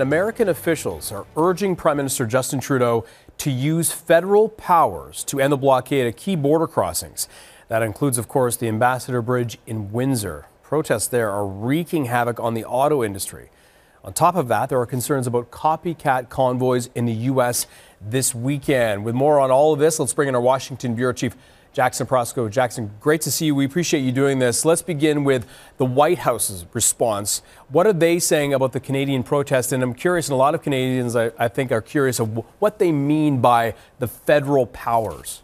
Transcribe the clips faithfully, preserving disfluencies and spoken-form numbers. American officials are urging Prime Minister Justin Trudeau to use federal powers to end the blockade at key border crossings. That includes, of course, the Ambassador Bridge in Windsor. Protests there are wreaking havoc on the auto industry. On top of that, there are concerns about copycat convoys in the U S this weekend. With more on all of this, let's bring in our Washington Bureau Chief, Jackson Proskow. Jackson, great to see you. We appreciate you doing this. Let's begin with the White House's response. What are they saying about the Canadian protest? And I'm curious, and a lot of Canadians, I, I think, are curious of what they mean by the federal powers.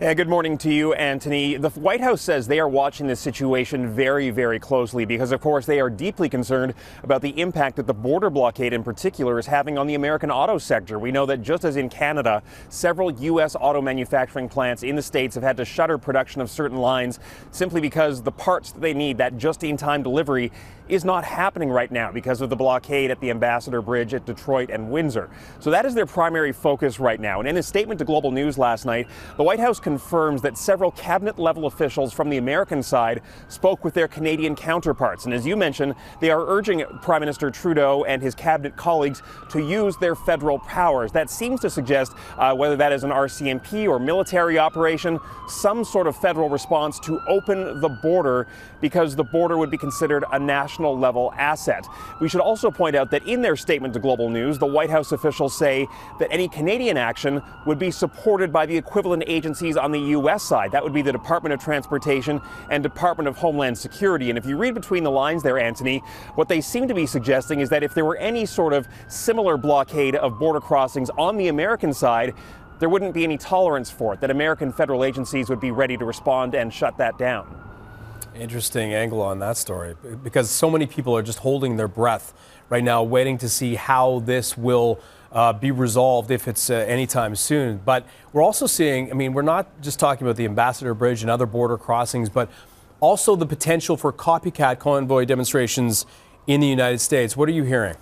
Yeah, good morning to you, Anthony. The White House says they are watching this situation very, very closely because, of course, they are deeply concerned about the impact that the border blockade in particular is having on the American auto sector. We know that just as in Canada, several U S auto manufacturing plants in the States have had to shutter production of certain lines simply because the parts that they need, that just-in-time delivery, is not happening right now because of the blockade at the Ambassador Bridge at Detroit and Windsor. So that is their primary focus right now. And in a statement to Global News last night, the White House confirms that several cabinet-level officials from the American side spoke with their Canadian counterparts. And as you mentioned, they are urging Prime Minister Trudeau and his cabinet colleagues to use their federal powers. That seems to suggest, uh, whether that is an R C M P or military operation, some sort of federal response to open the border, because the border would be considered a national-level asset. We should also point out that in their statement to Global News, the White House officials say that any Canadian action would be supported by the equivalent agencies on the U S side. That would be the Department of Transportation and Department of Homeland Security. And if you read between the lines there, Anthony, what they seem to be suggesting is that if there were any sort of similar blockade of border crossings on the American side, there wouldn't be any tolerance for it, that American federal agencies would be ready to respond and shut that down. Interesting angle on that story, because so many people are just holding their breath right now, waiting to see how this will uh, be resolved, if it's uh, anytime soon. But we're also seeing, I mean, we're not just talking about the Ambassador Bridge and other border crossings, but also the potential for copycat convoy demonstrations in the United States. What are you hearing?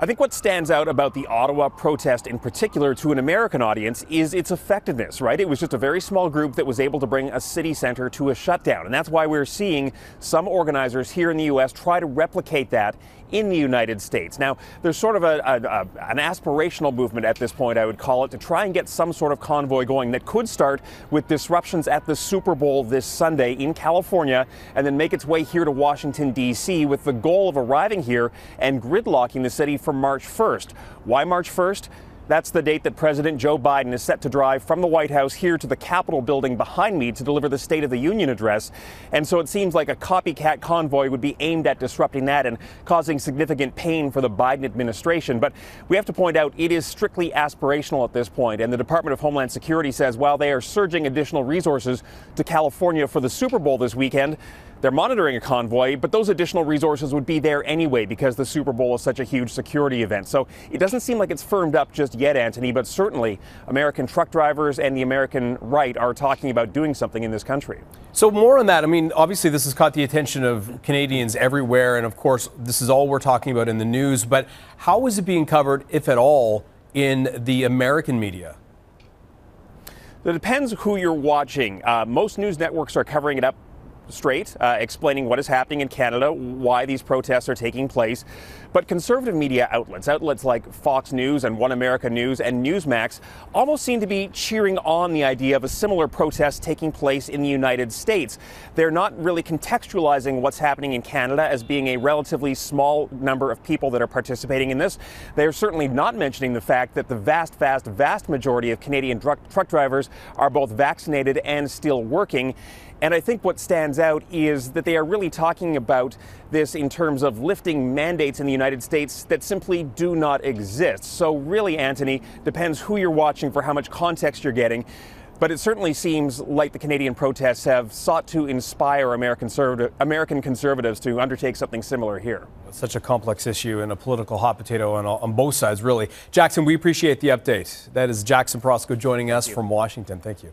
I think what stands out about the Ottawa protest in particular to an American audience is its effectiveness, right? It was just a very small group that was able to bring a city center to a shutdown. And that's why we're seeing some organizers here in the U S try to replicate that in the United States. Now, there's sort of a, a, a, an aspirational movement at this point, I would call it, to try and get some sort of convoy going that could start with disruptions at the Super Bowl this Sunday in California and then make its way here to Washington, D C, with the goal of arriving here and gridlocking the city for March first. Why March first? That's the date that President Joe Biden is set to drive from the White House here to the Capitol building behind me to deliver the State of the Union address. And so it seems like a copycat convoy would be aimed at disrupting that and causing significant pain for the Biden administration. But we have to point out it is strictly aspirational at this point. And the Department of Homeland Security says while they are surging additional resources to California for the Super Bowl this weekend, they're monitoring a convoy, but those additional resources would be there anyway because the Super Bowl is such a huge security event. So it doesn't seem like it's firmed up just yet, Anthony, but certainly American truck drivers and the American right are talking about doing something in this country. So more on that. I mean, obviously this has caught the attention of Canadians everywhere, and of course this is all we're talking about in the news, but how is it being covered, if at all, in the American media? It depends who you're watching. Uh, most news networks are covering it up straight, uh, explaining what is happening in Canada, why these protests are taking place. But conservative media outlets, outlets like Fox News and One America News and Newsmax, almost seem to be cheering on the idea of a similar protest taking place in the United States. They're not really contextualizing what's happening in Canada as being a relatively small number of people that are participating in this. They're certainly not mentioning the fact that the vast, vast, vast majority of Canadian truck drivers are both vaccinated and still working. And I think what stands out is that they are really talking about this in terms of lifting mandates in the United States that simply do not exist. So really, Anthony, depends who you're watching for how much context you're getting. But it certainly seems like the Canadian protests have sought to inspire American, American conservatives to undertake something similar here. It's such a complex issue and a political hot potato on, on both sides, really. Jackson, we appreciate the update. That is Jackson Proskow joining us from Washington. Thank you.